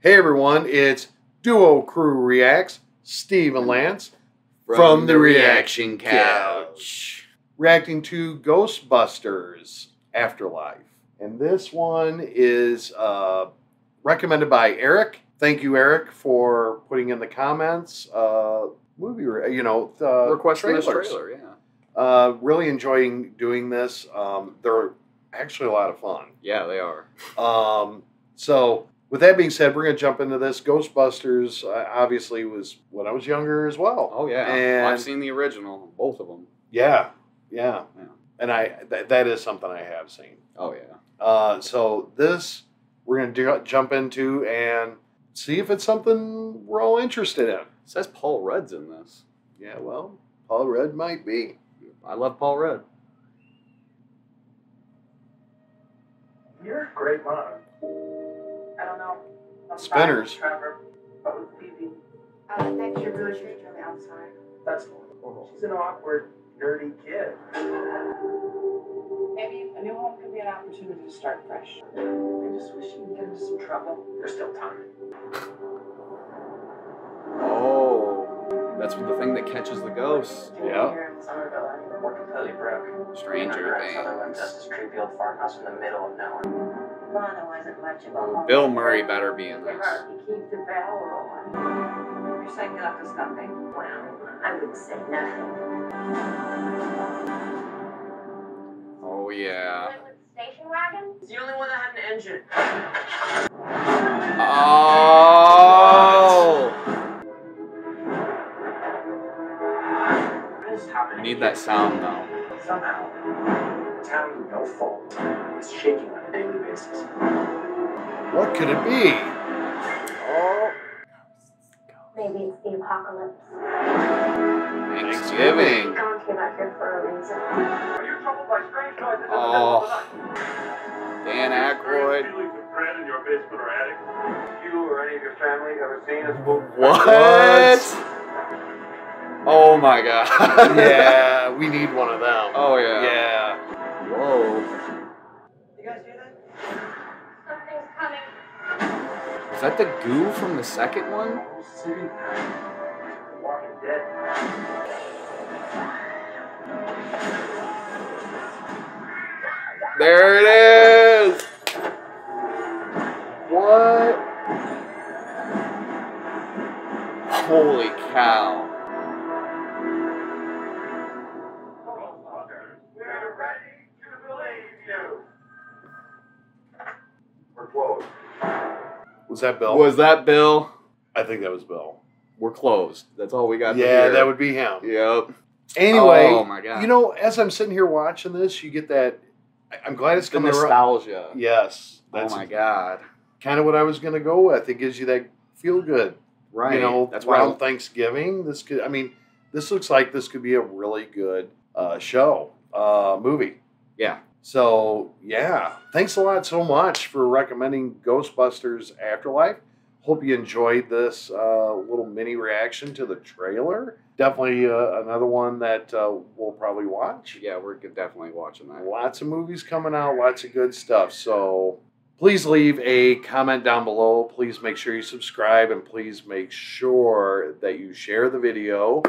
Hey everyone, it's Duo Crew Reacts, Steve and Lance from the Reaction Couch. Reacting to Ghostbusters Afterlife. And this one is recommended by Eric. Thank you, Eric, for putting in the comments. Movie, you know, request for this trailer, yeah. Really enjoying doing this. They're actually a lot of fun. Yeah, they are. So, with that being said, we're going to jump into this. Ghostbusters, obviously, was when I was younger as well. Oh, yeah. And I've seen the original, both of them. Yeah, yeah. And that is something I have seen. Oh, yeah. So this we're going to jump into and see if it's something we're all interested in. It says Paul Rudd's in this. Yeah, well, Paul Rudd might be. I love Paul Rudd. You're a great mom. I don't know. I'm Spinners. Trevor, but with Phoebe. Thanks, you're really strange on the outside. That's normal. She's an awkward, nerdy kid. Maybe a new home could be an opportunity to start fresh. I just wish you would get into some trouble. There's still time. Oh, that's the thing that catches the ghost. Yeah. We're completely broke. Stranger Things. This is creepy old farmhouse in the middle of nowhere. Wasn't much of a Bill Murray better be in this. Keep the barrel rolling. You're saying you left us nothing? Well, I would say nothing. Oh, yeah. Station wagon? It's the only one that had an engine. Oh! You need that sound, though. Somehow. Town no fault is shaking on a daily basis. What could it be? Oh, maybe it's the apocalypse. Thanksgiving. God came out here for a reason. Are you troubled by strange noises? Oh, Dan Aykroyd. In your basement or attic. You or any of your family ever seen us? What? Oh my God. Yeah, we need one of them. Oh yeah. Yeah. Whoa. You guys hear that? Something's coming. Is that the goo from the second one? Walking Dead. There it is! What? Holy cow. Was that Bill? Was that Bill? I think that was Bill. We're closed. That's all we got to hear. Yeah, that would be him. Yep. Anyway, oh my God. You know, as I'm sitting here watching this, you get that. I'm glad it's coming around. Nostalgia. Yes. That's, oh my God. Kind of what I was going to go with. It gives you that feel good. Right. You know, that's around Thanksgiving. This could. I mean, this looks like this could be a really good movie. Yeah. So, yeah, thanks a lot so much for recommending Ghostbusters Afterlife. Hope you enjoyed this little mini reaction to the trailer. Definitely another one that we'll probably watch. Yeah, we're definitely watching that. Lots of movies coming out, lots of good stuff. So please leave a comment down below. Please make sure you subscribe and please make sure that you share the video.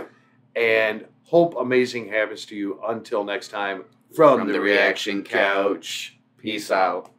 And hope amazing happens to you until next time. From the Reaction Couch. Peace out.